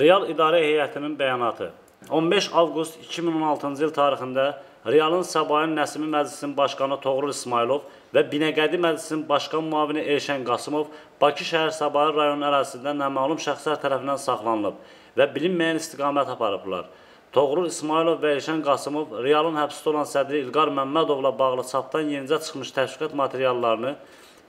Real İdarə Heyətinin bəyanatı. 15 avqust 2016-cı il tarixində Realın Səbail Nəsimi Məclisinin Başqanı Toğrul İsmayılov və Binəqədi Məclisinin Başqan Müavini Elşən Qasımov Bakı şəhər Səbail rayonu ərazisində nəmalum şəxslər tərəfindən saxlanılıb və bilinməyən istiqamət aparıblar. Toğrul İsmayılov və Elşən Qasımov Realın həbsdə olan sədri İlqar Məmmədovla bağlı çapdan yenicə çıxmış təşviqat materiallarını,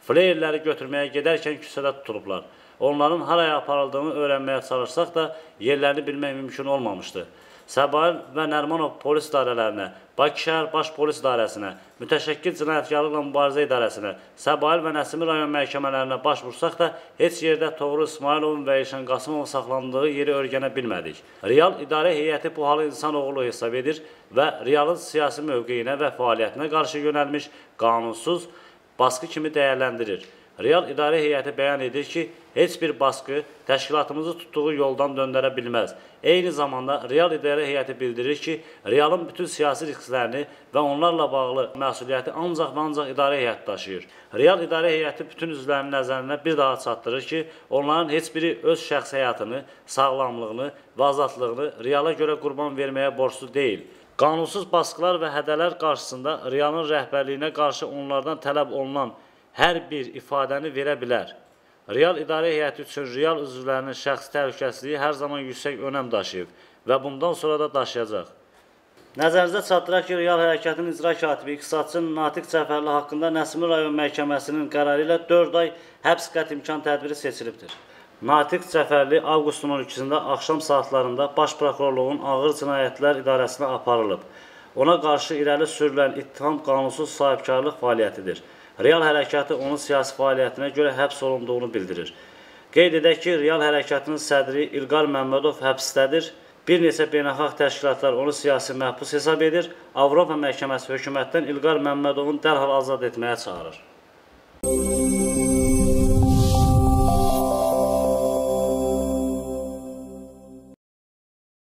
fleyerləri götürməyə gedərkən küçədə tutulublar. Onların haraya aparıldığını öyrənməyə çalışsaq da yerlərini bilmək mümkün olmamışdı. Səbail və Nərimanov polis idarələrinə, Bakı şəhər Baş Polis İdarəsinə, Mütəşəkkil Cinayətkarlıqla Mübarizə İdarəsinə, Səbail və Nəsimi rayon məhkəmələrinə başvursaq da heç yerdə Toğrul İsmayılovun və Elşən Qasımovun saxlandığı yeri öyrənə bilmədik. Real İdarə Heyəti bu halı insanoğlu hesab edir və Realın siyasi mövqeyinə və fəaliyyətinə qarşı yönəlmiş qanunsuz baskı kimi dəyərləndirir. Real İdarə Heyəti bəyan edir ki, heç bir baskı təşkilatımızı tutduğu yoldan döndərə bilməz. Eyni zamanda Real İdarə Heyəti bildirir ki, Realın bütün siyasi risklərini və onlarla bağlı məsuliyyəti ancaq və ancaq İdarə Heyəti daşıyır. Real İdarə Heyəti bütün üzvlərin nəzərinə bir daha çatdırır ki, onların heç biri öz şəxs həyatını, sağlamlığını və azadlığını Reala görə qurban verməyə borclu deyil. Qanunsuz baskılar və hədələr qarşısında Realın rəhbərliyinə qarşı onlardan tələb olunan hər bir ifadəni verə bilər. Real İdarə Heyəti üçün real üzvlərinin şəxsi təhlükəsizliyi hər zaman yüksək önəm daşıyıb və bundan sonra da daşıyacaq. Nəzərinizə çatdıraq ki, Real Hərəkətinin icra katibi iqtisadçı Natiq Cəfərli haqqında Nəsimi rayon məhkəməsinin qərarı ilə 4 ay həbs qəti imkan tədbiri seçilibdir. Natiq Cəfərli avqustun 12-də axşam saatlarında Baş Prokurorluğun Ağır Cinayətlər İdarəsinə aparılıb. Ona qarşı irəli sürülən ittiham qanunsuz sahibkarlıq fəaliyyətidir. Real Hərəkatı onun siyasi fəaliyyətinə görə həbs olunduğunu bildirir. Qeyd edək ki, Real Hərəkatının sədri İlqar Məmmədov həbsdədir. Bir neçə beynəlxalq təşkilatlar onu siyasi məhbus hesab edir. Avropa Məhkəməsi hökumətdən İlqar Məmmədovun dərhal azad etməyə çağırır.